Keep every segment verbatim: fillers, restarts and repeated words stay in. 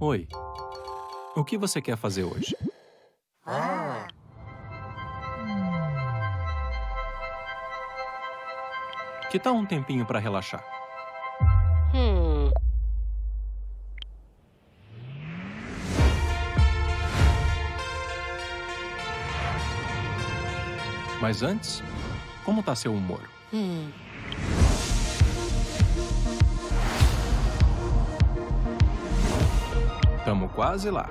Oi, o que você quer fazer hoje? Ah. Que tal um tempinho para relaxar? Hum. Mas antes, como tá seu humor? Hum. Estamos quase lá.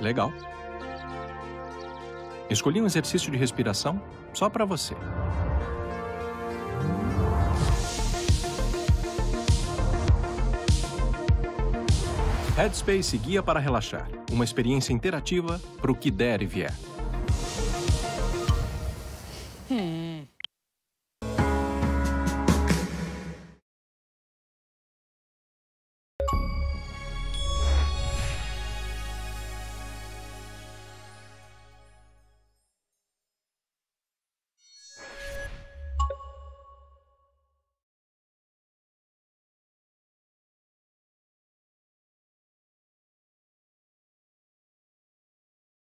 Legal. Escolhi um exercício de respiração só para você. Headspace guia para relaxar. Uma experiência interativa para o que der e vier. Hum.